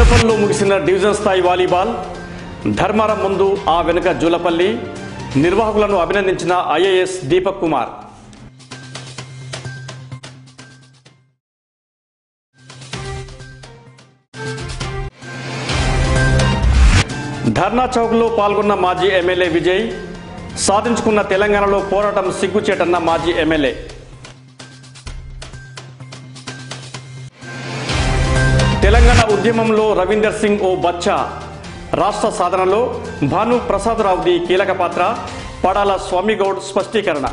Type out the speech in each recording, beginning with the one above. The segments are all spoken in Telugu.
సిద్ధపల్లిలో ముగిసిన డివిజన్ స్థాయి వాలీబాల్ ధర్మర ముందు ఆ వెనుక జూలపల్లి నిర్వాహకులను అభినందించిన ఐఏఎస్ దీపక్ కుమార్. ధర్నా చౌక్లో పాల్గొన్న మాజీ ఎమ్మెల్యే విజయ్ సాధించుకున్న తెలంగాణలో పోరాటం సిగ్గుచేటన్న మాజీ ఎమ్మెల్యే. తెలంగాణ ఉద్యమంలో రవీందర్ సింగ్ ఓ బచ్చా, రాష్ట్ర సాధనలో భాను ప్రసాదరావుది కీలక పాత్ర, పడాల స్వామిగౌడ్ స్పష్టీకరణ.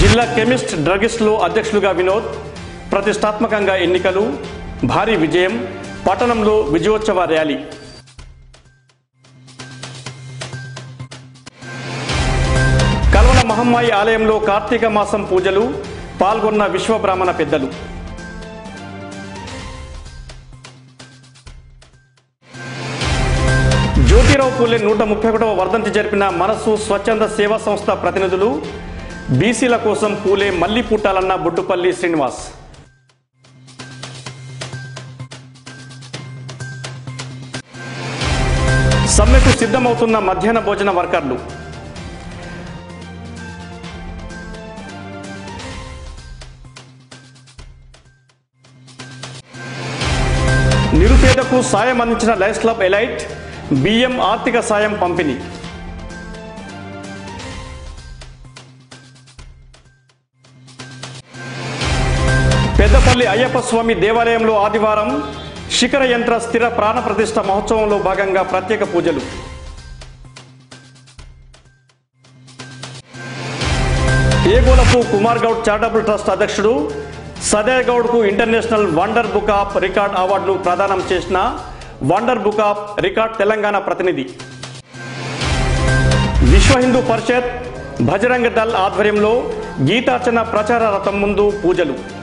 జిల్లా కెమిస్ట్ డ్రగిస్ట్లో అధ్యక్షులుగా వినోద్, ప్రతిష్టాత్మకంగా ఎన్నికలు, భారీ విజయం, పట్టణంలో విజయోత్సవ ర్యాలీ. కల్వన మహమ్మాయి ఆలయంలో కార్తీక మాసం పూజలు, పాల్గొన్న విశ్వబ్రాహ్మణ పెద్దలు. జ్యోతిరావు పూలే 131వ వర్ధంతి జరిపిన మనసు స్వచ్ఛంద సేవా సంస్థ ప్రతినిధులు, బీసీల కోసం పూలే మళ్లీ పుట్టాలన్న బొడ్డుపల్లి శ్రీనివాస్. సమ్మెకు సిద్ధమవుతున్న మధ్యాహ్న భోజన వర్కర్లు. నిరుపేదకు సాయం అందించిన లయన్స్ క్లబ్ ఎలైట్, బియ్యం ఆర్థిక సాయం పంపిణీ. పెద్దపల్లి అయ్యప్ప స్వామి దేవాలయంలో ఆదివారం శిఖర యంత్ర స్థిర ప్రాణ ప్రతిష్ఠ మహోత్సవంలో భాగంగా ప్రత్యేక పూజలు. ఏగోలకు కుమార్ గౌడ్ చారిటబుల్ ట్రస్ట్ అధ్యక్షుడు సదయ గౌడ్కు international wonder book of record అవార్డును ప్రదానం చేసిన wonder book of record Telangana ప్రతినిధి. విశ్వ హిందూ పరిషత్, భజరంగ దళ్ ఆధ్వర్యంలో గీతార్చన ప్రచార రథం ముందు పూజలు.